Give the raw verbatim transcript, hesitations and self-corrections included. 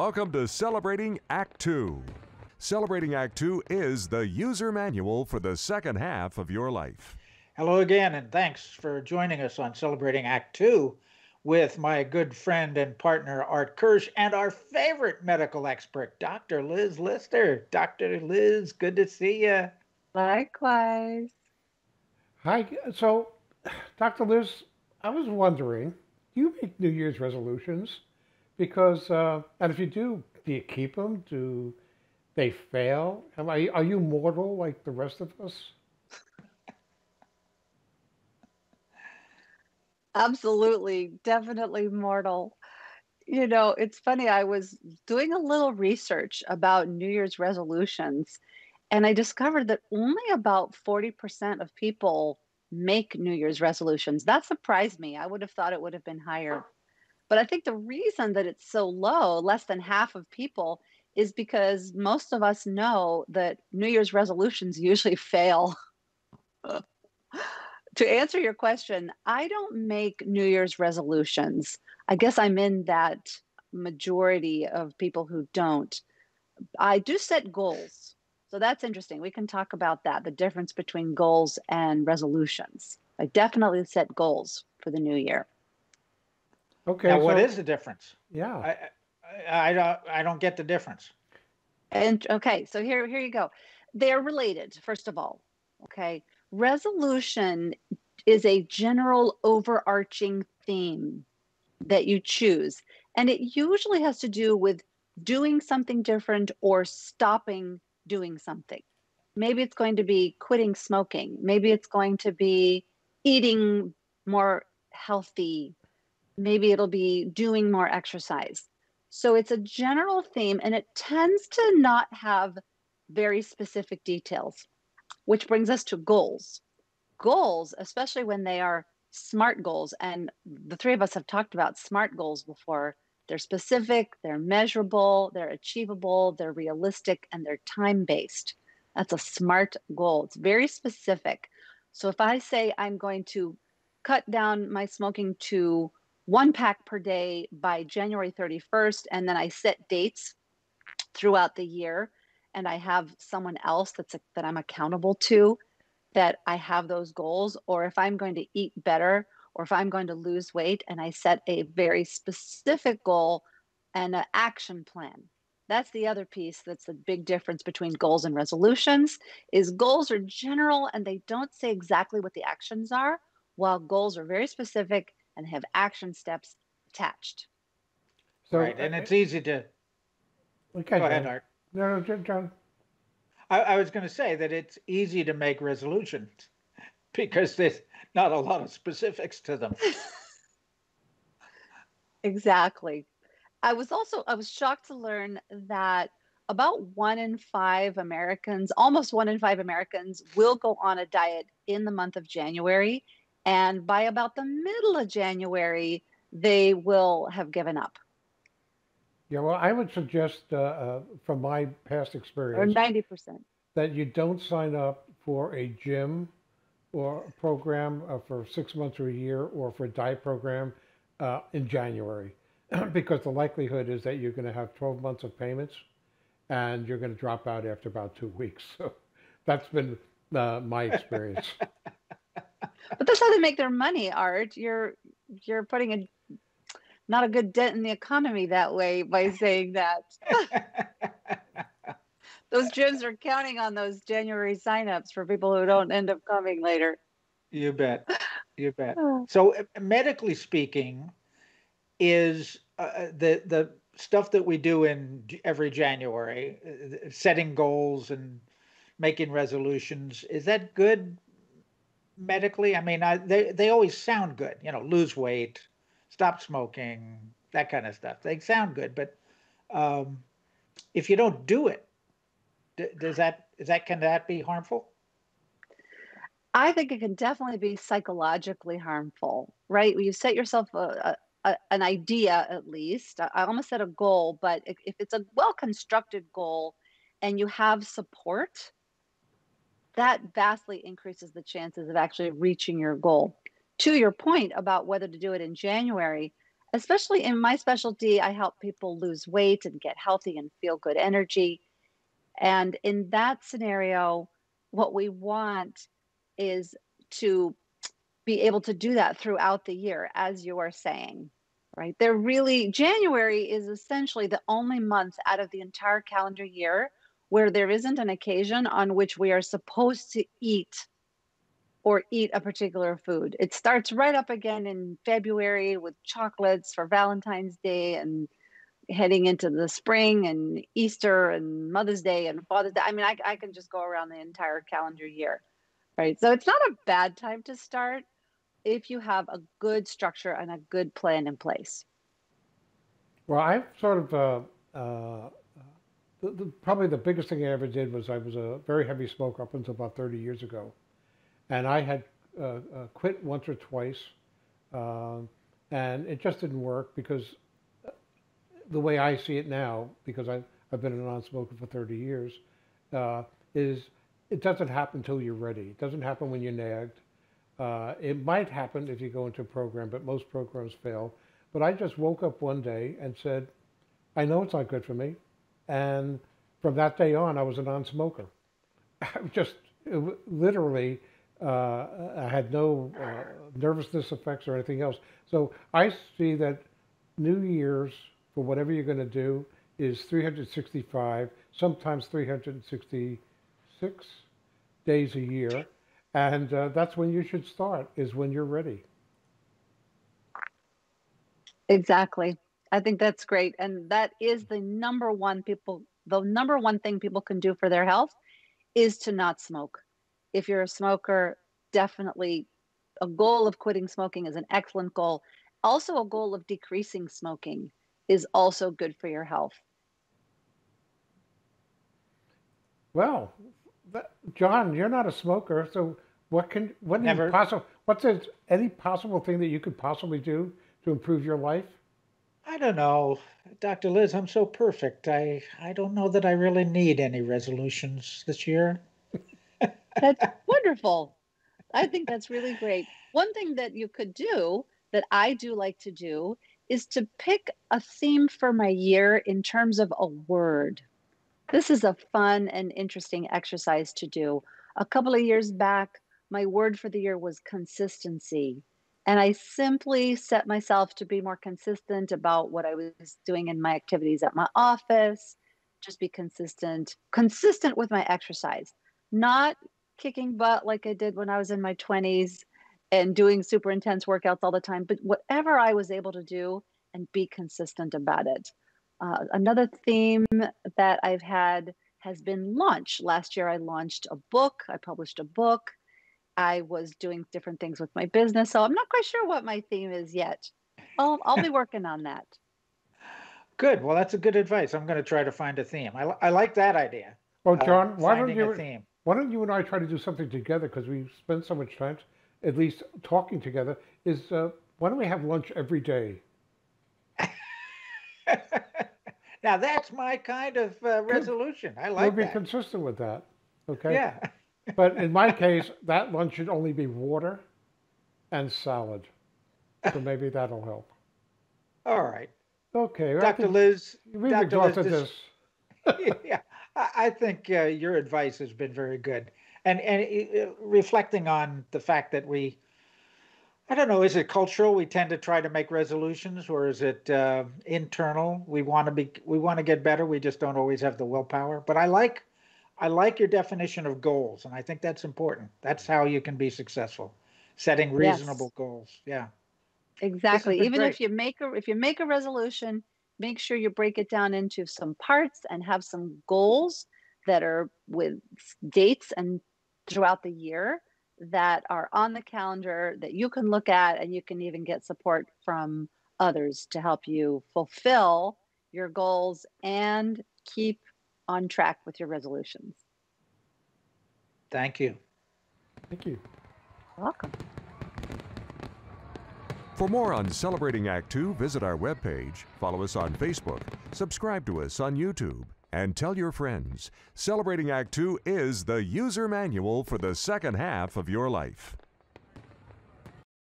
Welcome to Celebrating Act Two. Celebrating Act Two is the user manual for the second half of your life. Hello again, and thanks for joining us on Celebrating Act Two with my good friend and partner, Art Kirsch, and our favorite medical expert, Doctor Liz Lyster. Doctor Liz, good to see you. Likewise. Hi. So, Doctor Liz, I was wondering, do you make New Year's resolutions? Because, uh, and if you do, do you keep them? Do they fail? Am I, are you mortal like the rest of us? Absolutely, definitely mortal. You know, it's funny, I was doing a little research about New Year's resolutions, and I discovered that only about forty percent of people make New Year's resolutions. That surprised me. I would have thought it would have been higher. But I think the reason that it's so low, less than half of people, is because most of us know that New Year's resolutions usually fail. To answer your question, I don't make New Year's resolutions. I guess I'm in that majority of people who don't. I do set goals. So that's interesting. We can talk about that, the difference between goals and resolutions. I definitely set goals for the new year. Okay. Now, so what is the difference? Yeah. I, I, I, don't, I don't get the difference. And okay, so here, here you go. They're related, first of all, okay? Resolution is a general overarching theme that you choose, and it usually has to do with doing something different or stopping doing something. Maybe it's going to be quitting smoking. Maybe it's going to be eating more healthy. Maybe it'll be doing more exercise. So it's a general theme, and it tends to not have very specific details. Which brings us to goals. Goals, especially when they are SMART goals, and the three of us have talked about SMART goals before. They're specific, they're measurable, they're achievable, they're realistic, and they're time-based. That's a SMART goal. It's very specific. So if I say I'm going to cut down my smoking to one pack per day by January thirty-first, and then I set dates throughout the year, and I have someone else that's a, that I'm accountable to, that I have those goals, or if I'm going to eat better, or if I'm going to lose weight, and I set a very specific goal and an action plan. That's the other piece that's the big difference between goals and resolutions, is goals are general and they don't say exactly what the actions are, while goals are very specific and have action steps attached. So, right, and it's easy to... Okay, go ahead, Art. No, no, John. I, I was going to say that it's easy to make resolutions because there's not a lot of specifics to them. Exactly. I was also, I was shocked to learn that about one in five Americans, almost one in five Americans will go on a diet in the month of January. And by about the middle of January, they will have given up. Yeah, well, I would suggest, uh, uh, from my past experience, or ninety percent, that you don't sign up for a gym or a program uh, for six months or a year, or for a diet program uh, in January, because the likelihood is that you're going to have twelve months of payments, and you're going to drop out after about two weeks. So that's been uh, my experience. But that's how they make their money, Art. You're you're putting a not a good dent in the economy that way by saying that. Those gyms are counting on those January signups for people who don't end up coming later. You bet. You bet. So uh, medically speaking, is uh, the, the stuff that we do in every January, uh, setting goals and making resolutions, is that good medically? I mean, I, they, they always sound good, you know, lose weight, stop smoking, that kind of stuff. They sound good, but um, if you don't do it, does that is that can that be harmful? I think it can definitely be psychologically harmful, right? When you set yourself a, a, an idea, at least. I almost said a goal, but if it's a well-constructed goal and you have support, that vastly increases the chances of actually reaching your goal. To your point about whether to do it in January, especially in my specialty, I help people lose weight and get healthy and feel good energy. And in that scenario, what we want is to be able to do that throughout the year, as you are saying, right? They're really, January is essentially the only month out of the entire calendar year where there isn't an occasion on which we are supposed to eat or eat a particular food. It starts right up again in February with chocolates for Valentine's Day and heading into the spring and Easter and Mother's Day and Father's Day. I mean, I, I can just go around the entire calendar year, right? So it's not a bad time to start if you have a good structure and a good plan in place. Well, I've sort of, uh, uh, the, the, probably the biggest thing I ever did was I was a very heavy smoker up until about thirty years ago. And I had uh, uh, quit once or twice, uh, and it just didn't work because the way I see it now, because I, I've been a non-smoker for thirty years, uh, is it doesn't happen until you're ready. It doesn't happen when you're nagged. Uh, it might happen if you go into a program, but most programs fail. But I just woke up one day and said, I know it's not good for me. And from that day on, I was a non-smoker. I just it, literally... Uh, I had no uh, nervousness effects or anything else. So I see that New Year's, for whatever you're going to do, is three hundred sixty-five, sometimes three hundred sixty-six days a year. And uh, that's when you should start, is when you're ready. Exactly. I think that's great. And that is the number one people, the number one thing people can do for their health is to not smoke. If you're a smoker, definitely a goal of quitting smoking is an excellent goal. Also, a goal of decreasing smoking is also good for your health. Well, that, John, you're not a smoker, so what can what is possible? What's a, any possible thing that you could possibly do to improve your life? I don't know, Doctor Liz. I'm so perfect. I I don't know that I really need any resolutions this year. That's wonderful. I think that's really great. One thing that you could do that I do like to do is to pick a theme for my year in terms of a word. This is a fun and interesting exercise to do. A couple of years back, my word for the year was consistency. And I simply set myself to be more consistent about what I was doing in my activities at my office. Just be consistent, consistent with my exercise, not kicking butt like I did when I was in my twenties and doing super intense workouts all the time, but whatever I was able to do and be consistent about it. Uh, another theme that I've had has been launch. Last year, I launched a book. I published a book. I was doing different things with my business. So I'm not quite sure what my theme is yet. I'll, I'll be working on that. Good. Well, that's a good advice. I'm going to try to find a theme. I, I like that idea. Oh, John, uh, why don't you... a theme. Why don't you and I try to do something together, because we spend so much time, at least talking together, is uh, why don't we have lunch every day? Now, that's my kind of uh, resolution. I like we'll that. We'll be consistent with that, okay? Yeah. But in my case, that lunch should only be water and salad. So maybe that'll help. All right. Okay. Doctor Liz. We've Doctor exhausted Liz, this. Yeah. I think uh, your advice has been very good. And, and uh, reflecting on the fact that we, I don't know, is it cultural? We tend to try to make resolutions, or is it uh, internal? We want to be, we want to get better. We just don't always have the willpower. But I like, I like your definition of goals. And I think that's important. That's how you can be successful, setting reasonable yes. goals. Yeah, exactly. Even great. if you make a, if you make a resolution, make sure you break it down into some parts and have some goals that are with dates and throughout the year that are on the calendar that you can look at, and you can even get support from others to help you fulfill your goals and keep on track with your resolutions. Thank you. Thank you. You're welcome. For more on Celebrating Act Two, visit our webpage, follow us on Facebook, subscribe to us on YouTube, and tell your friends. Celebrating Act Two is the user manual for the second half of your life.